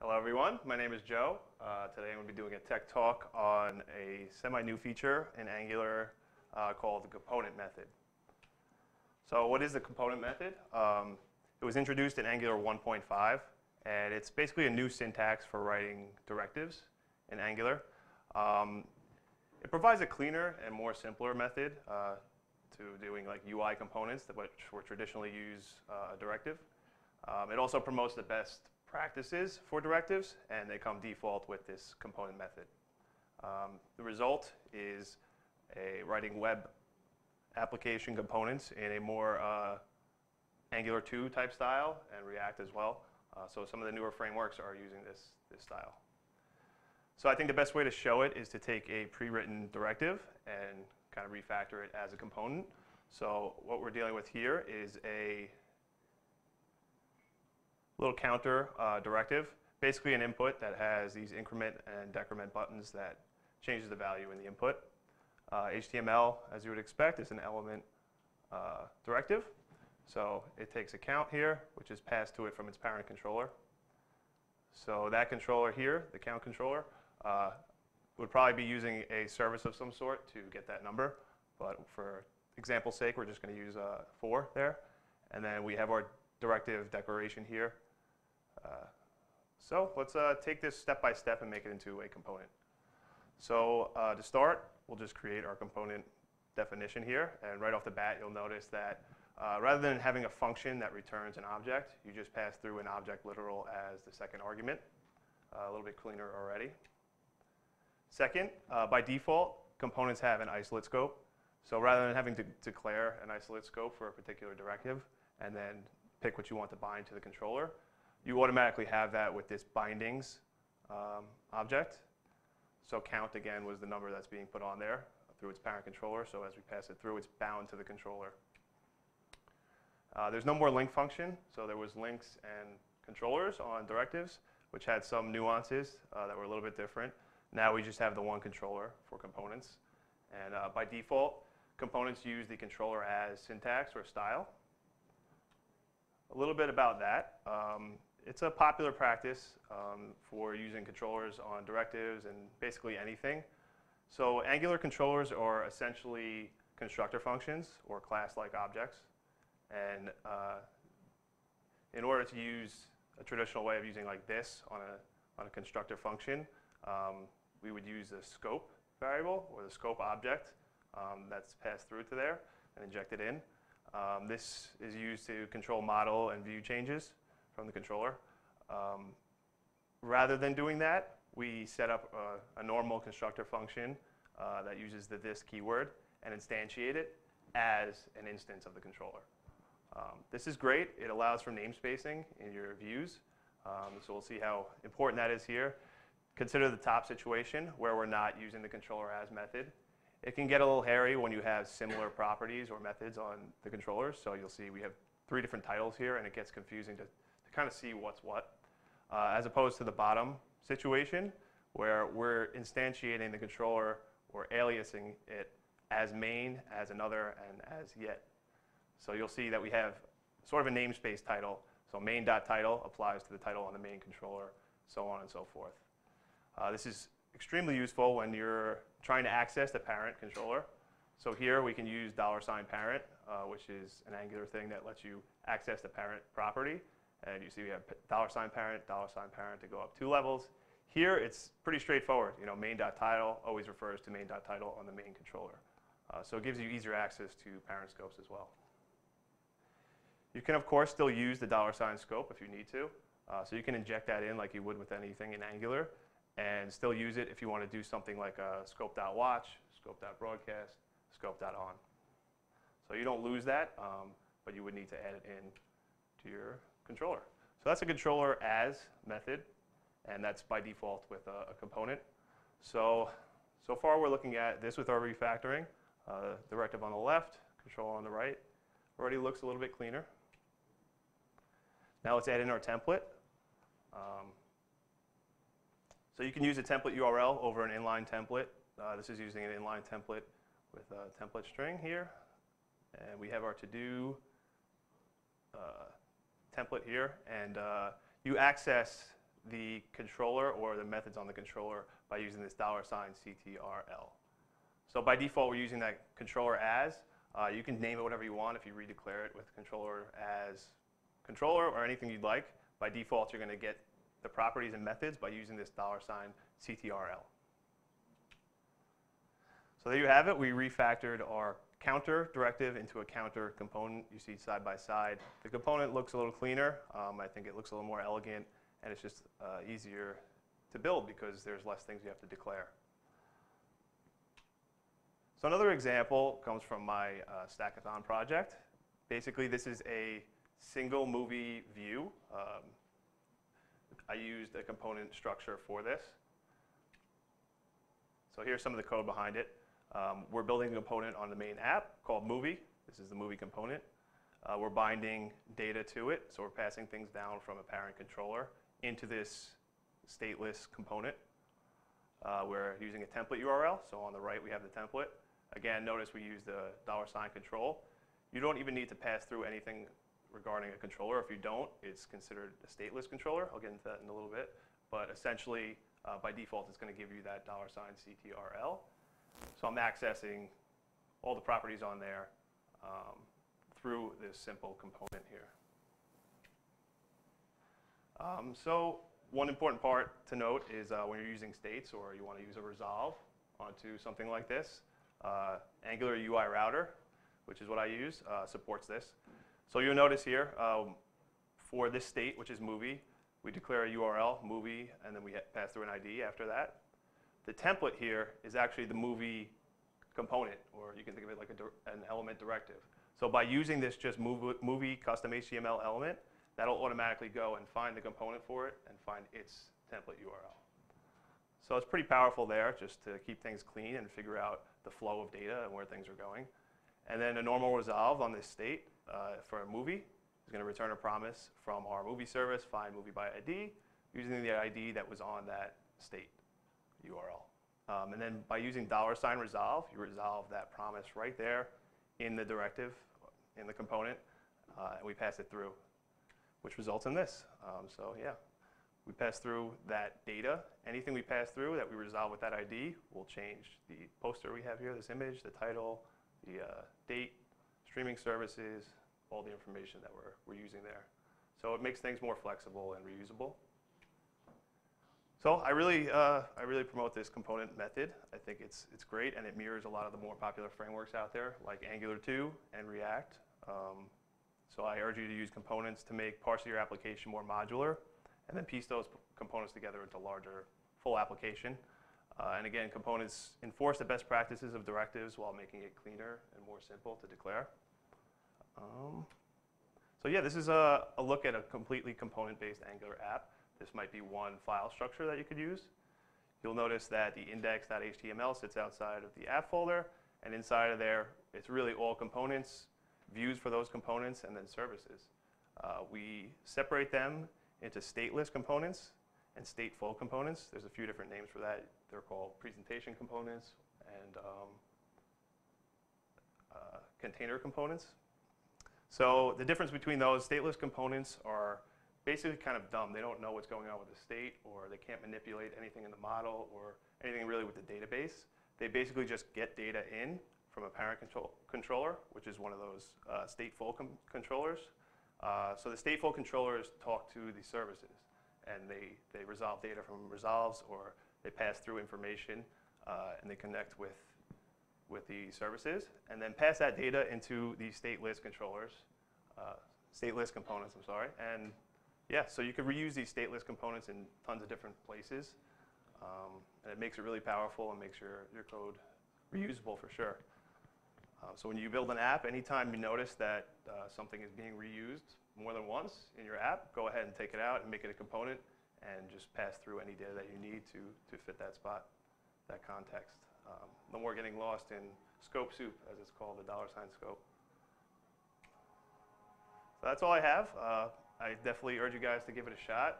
Hello everyone, my name is Joe. Today I'm going to be doing a tech talk on a semi-new feature in Angular called the component method. So what is the component method? It was introduced in Angular 1.5, and it's basically a new syntax for writing directives in Angular. It provides a cleaner and more simpler method to doing like UI components that were traditionally use a directive. It also promotes the best practices for directives, and they come default with this component method. The result is writing web application components in a more Angular 2 type style, and React as well. So some of the newer frameworks are using this style. So I think the best way to show it is to take a pre-written directive and kind of refactor it as a component. So what we're dealing with here is a little counter directive, basically an input that has these increment and decrement buttons that changes the value in the input. HTML, as you would expect, is an element directive. So it takes a count here, which is passed to it from its parent controller. So that controller here, the count controller, would probably be using a service of some sort to get that number. But for example's sake, we're just going to use 4 there. And then we have our directive declaration here. So let's take this step by step and make it into a component. So to start, we'll just create our component definition here. And right off the bat, you'll notice that rather than having a function that returns an object, you just pass through an object literal as the second argument. A little bit cleaner already. Second, by default, components have an isolate scope. So rather than having to declare an isolate scope for a particular directive and then pick what you want to bind to the controller, you automatically have that with this bindings object. So count, again, was the number that's being put on there through its parent controller. So as we pass it through, it's bound to the controller. There's no more link function. So there was links and controllers on directives, which had some nuances that were a little bit different. Now we just have the one controller for components. And by default, components use the controller as syntax or style. A little bit about that. It's a popular practice for using controllers on directives and basically anything. So Angular controllers are essentially constructor functions or class-like objects. And in order to use a traditional way of using like this on a constructor function, we would use the scope variable or the scope object that's passed through to there and injected in. This is used to control model and view changes from the controller. Rather than doing that, we set up a normal constructor function that uses the this keyword and instantiate it as an instance of the controller. This is great. It allows for namespacing in your views. So we'll see how important that is here. Consider the top situation where we're not using the controller as method. It can get a little hairy when you have similar properties or methods on the controllers. So you'll see we have 3 different titles here, and it gets confusing to kind of see what's what, as opposed to the bottom situation where we're instantiating the controller or aliasing it as main, as another, and as yet. So you'll see that we have sort of a namespace title. So main.title applies to the title on the main controller, so on and so forth. This is extremely useful when you're trying to access the parent controller. So here we can use $parent, which is an Angular thing that lets you access the parent property. And you see we have $parent, $parent to go up 2 levels. Here it's pretty straightforward. You know, main.title always refers to main.title on the main controller. So it gives you easier access to parent scopes as well. You can, of course, still use the $ scope if you need to. So you can inject that in like you would with anything in Angular, and still use it if you want to do something like a scope.watch, scope.broadcast, scope.on. So you don't lose that, but you would need to add it in to your controller. So that's a controller as method, and that's by default with a component. So far we're looking at this with our refactoring. Directive on the left, controller on the right. Already looks a little bit cleaner. Now let's add in our template. So you can use a template URL over an inline template. This is using an inline template with a template string here. And we have our to-do template here. And you access the controller or the methods on the controller by using this $$CTRL. So by default, we're using that controller as. You can name it whatever you want if you redeclare it with controller as controller or anything you'd like. By default, you're going to get the properties and methods by using this $$CTRL. So there you have it. We refactored our counter directive into a counter component. You see side by side. The component looks a little cleaner. I think it looks a little more elegant, and it's just easier to build because there's less things you have to declare. So another example comes from my Stackathon project. Basically, this is a single movie view. I used a component structure for this. So here's some of the code behind it. We're building a component on the main app called Movie. This is the movie component. We're binding data to it, so we're passing things down from a parent controller into this stateless component. We're using a template URL, so on the right we have the template. Again, notice we use the $control. You don't even need to pass through anything regarding a controller. If you don't, it's considered a stateless controller. I'll get into that in a little bit. But essentially, by default, it's going to give you that $$CTRL. So I'm accessing all the properties on there through this simple component here. So one important part to note is when you're using states or you want to use a resolve onto something like this, Angular UI Router, which is what I use, supports this. So you'll notice here for this state, which is movie, we declare a URL, movie, and then we pass through an ID after that. The template here is actually the movie component, or you can think of it like an element directive. So by using this just movie custom HTML element, that'll automatically go and find the component for it and find its template URL. So it's pretty powerful there just to keep things clean and figure out the flow of data and where things are going. And then a normal resolve on this state for a movie is going to return a promise from our movie service, find movie by ID, using the ID that was on that state URL. And then by using $$resolve, you resolve that promise right there in the directive, in the component, and we pass it through, which results in this. So yeah, we pass through that data. Anything we pass through that we resolve with that ID will change the poster we have here, this image, the title, the date, streaming services, all the information that we're using there. So it makes things more flexible and reusable. So I really promote this component method. I think it's great, and it mirrors a lot of the more popular frameworks out there, like Angular 2 and React. So I urge you to use components to make parts of your application more modular, and then piece those components together into a larger, full application. And again, components enforce the best practices of directives while making it cleaner and more simple to declare. So yeah, this is a look at a completely component-based Angular app. This might be one file structure that you could use. You'll notice that the index.html sits outside of the app folder, and inside of there, it's really all components, views for those components, and then services. We separate them into stateless components and stateful components. There's a few different names for that. They're called presentation components and container components. So the difference between those stateless components are basically kind of dumb. They don't know what's going on with the state, or they can't manipulate anything in the model or anything really with the database. They basically just get data in from a parent controller, which is one of those stateful controllers. So the stateful controllers talk to the services, and they resolve data from resolves, or they pass through information, and they connect with the services, and then pass that data into the stateless controllers, stateless components, I'm sorry. And yeah, so you could reuse these stateless components in tons of different places, and it makes it really powerful and makes your code reusable for sure. So when you build an app, anytime you notice that something is being reused more than once in your app, go ahead and take it out and make it a component and just pass through any data that you need to fit that spot, that context. No more getting lost in scope soup, as it's called, the $scope. So that's all I have. I definitely urge you guys to give it a shot.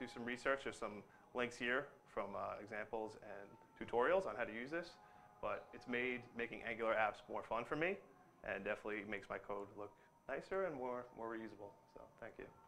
Do some research. There's some links here from examples and tutorials on how to use this. But it's made making Angular apps more fun for me, and definitely makes my code look nicer and more reusable. So thank you.